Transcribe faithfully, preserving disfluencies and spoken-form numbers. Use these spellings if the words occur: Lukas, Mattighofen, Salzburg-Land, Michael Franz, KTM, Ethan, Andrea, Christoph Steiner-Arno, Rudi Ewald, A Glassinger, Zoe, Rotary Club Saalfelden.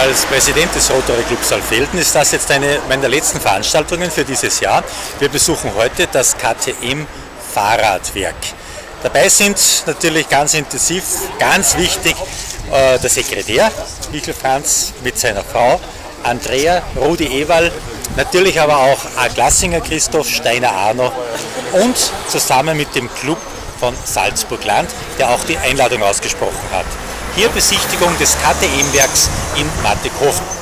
Als Präsident des Rotary Club Saalfelden ist das jetzt eine meiner letzten Veranstaltungen für dieses Jahr. Wir besuchen heute das K T M Fahrradwerk. Dabei sind natürlich ganz intensiv, ganz wichtig, äh, der Sekretär Michael Franz mit seiner Frau, Andrea, Rudi Ewald, natürlich aber auch A Glassinger, Christoph Steiner-Arno und zusammen mit dem Club von Salzburg-Land, der auch die Einladung ausgesprochen hat. Hier Besichtigung des K T M-Werks in Mattighofen.